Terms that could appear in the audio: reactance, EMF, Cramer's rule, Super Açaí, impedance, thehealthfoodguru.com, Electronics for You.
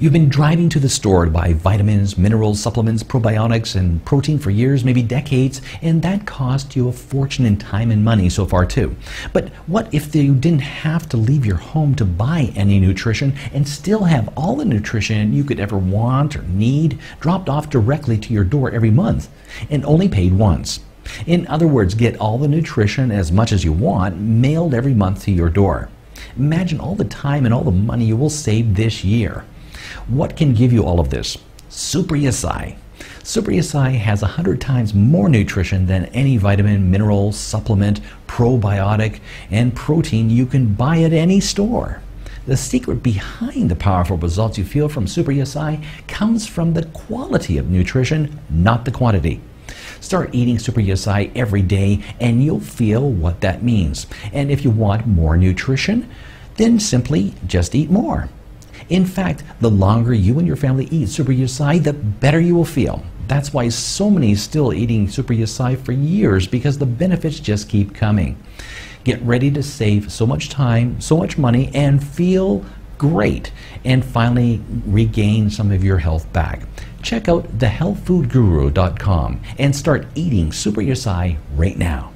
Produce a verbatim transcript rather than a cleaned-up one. You've been driving to the store to buy vitamins, minerals, supplements, probiotics, and protein for years, maybe decades, and that cost you a fortune in time and money so far too. But what if you didn't have to leave your home to buy any nutrition and still have all the nutrition you could ever want or need dropped off directly to your door every month and only paid once? In other words, get all the nutrition as much as you want mailed every month to your door. Imagine all the time and all the money you will save this year. What can give you all of this? Super Açaí. Super Açaí has one hundred times more nutrition than any vitamin, mineral, supplement, probiotic, and protein you can buy at any store. The secret behind the powerful results you feel from Super Açaí comes from the quality of nutrition, not the quantity. Start eating Super Açaí every day and you'll feel what that means. And if you want more nutrition, then simply just eat more. In fact, the longer you and your family eat Super Açaí, the better you will feel. That's why so many still eating Super Açaí for years, because the benefits just keep coming. Get ready to save so much time, so much money, and feel great, and finally regain some of your health back. Check out the health food guru dot com and start eating Super Açaí right now.